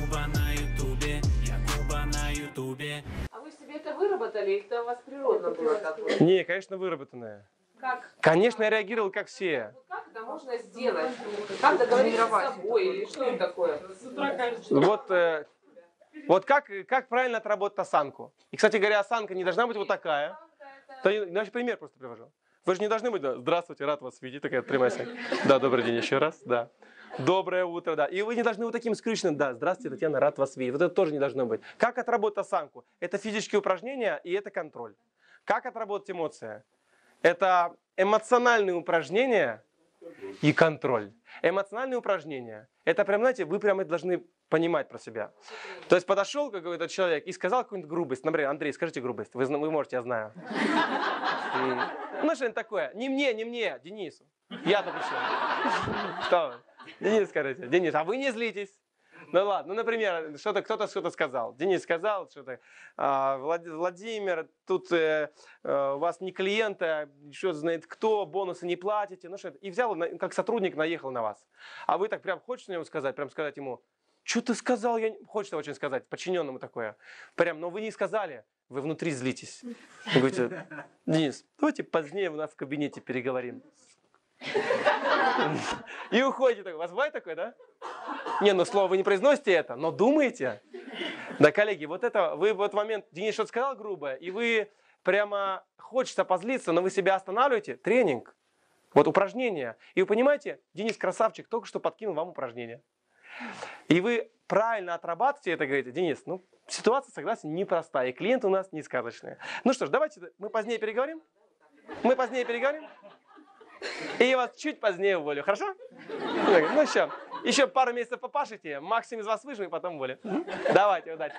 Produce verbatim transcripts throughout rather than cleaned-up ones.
Якова на ютубе, Якова на ютубе. А вы себе это выработали, или это у вас природно было такое? Не, конечно, выработанное. Как? Конечно, я реагировал как все. Как это можно сделать? Как договориться с собой или что им такое? Вот, э, вот как, как правильно отработать осанку? И, кстати говоря, осанка не должна быть вот такая. Это... Я пример просто привожу. Вы же не должны быть, да, здравствуйте, рад вас видеть, такая тримайся. Да, добрый день еще раз, да. Доброе утро, да. И вы не должны вот таким скрюченным, да, здравствуйте, Татьяна, рад вас видеть. Вот это тоже не должно быть. Как отработать осанку? Это физические упражнения и это контроль. Как отработать эмоции? Это эмоциональные упражнения и контроль. Эмоциональные упражнения, это прям, знаете, вы прямо должны понимать про себя. То есть подошел какой-то человек и сказал какую-нибудь грубость. Например, Андрей, скажите грубость. Вы, вы можете, я знаю. Ну, что-нибудь такое. Не мне, не мне, Денису. Я-то пришел. Что? Денис, скажите. Денис, а вы не злитесь. Ну ладно, ну, например, что-то кто-то что-то сказал. Денис сказал что-то. А, Влад, Владимир, тут э, э, у вас не клиента, что знает кто, бонусы не платите. Ну, что-то. И взял, как сотрудник, наехал на вас. А вы так прям хочется ему сказать, прям сказать ему, что ты сказал? Я... Хочется очень сказать, подчиненному такое. Прям, но вы не сказали. Вы внутри злитесь. Вы говорите, Денис, давайте позднее у нас в кабинете переговорим. И уходите. У вас бывает такое, да? Не, ну слово вы не произносите это, но думаете. Да, коллеги, вот это, вы в этот момент, Денис что-то сказал грубое, и вы прямо хочется позлиться, но вы себя останавливаете. Тренинг, вот упражнение. И вы понимаете, Денис красавчик только что подкинул вам упражнение. И вы правильно отрабатываете это, говорите, Денис, ну, ситуация, согласен, непростая, и клиент у нас не сказочный. Ну что ж, давайте мы позднее переговорим. Мы позднее переговорим. И я вас чуть позднее уволю, хорошо? Ну все, еще пару месяцев попашите, максимум из вас выжму и потом уволю. Давайте, удачи.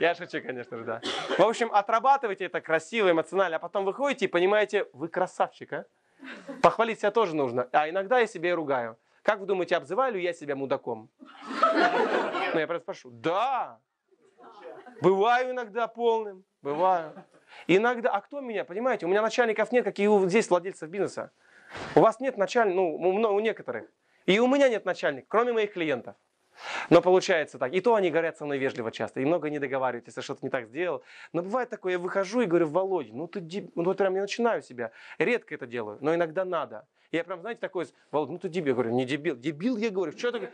Я шучу, конечно же, да. В общем, отрабатывайте это красиво, эмоционально, а потом выходите и понимаете, вы красавчик, а? Похвалить себя тоже нужно, а иногда я себя и ругаю. Как вы думаете, обзываю ли я себя мудаком? Ну, я просто спрошу. Да. Бываю иногда полным. Бываю. Иногда. А кто меня, понимаете? У меня начальников нет, как и у здесь владельцев бизнеса. У вас нет начальника, ну, у, у некоторых. И у меня нет начальника, кроме моих клиентов. Но получается так. И то они говорят со мной вежливо часто. И много не договаривают, если что-то не так сделал. Но бывает такое, я выхожу и говорю, Володя, ну ты, ну вот прям я начинаю себя. Редко это делаю, но иногда надо. Я прям, знаете, такой, Володя, ну ты дебил. Я говорю, не дебил. Дебил, я говорю, что ты?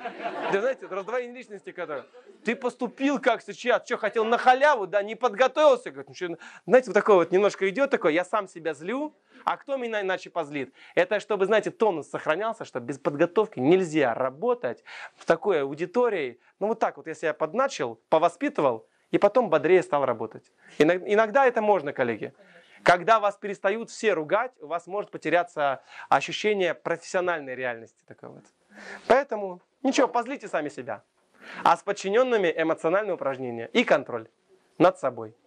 Да, знаете, раздвоение личности, которое. Ты поступил как сейчас, что хотел на халяву, да, не подготовился. Говорит, ну, что... Знаете, вот такое вот немножко идет такое, я сам себя злю, а кто меня иначе позлит? Это чтобы, знаете, тонус сохранялся, что без подготовки нельзя работать в такой аудитории. Ну вот так вот, если я подначил, повоспитывал, и потом бодрее стал работать. Иногда это можно, коллеги. Когда вас перестают все ругать, у вас может потеряться ощущение профессиональной реальности. Такой вот. Поэтому ничего, позлите сами себя. А с подчиненными эмоциональное упражнение и контроль над собой.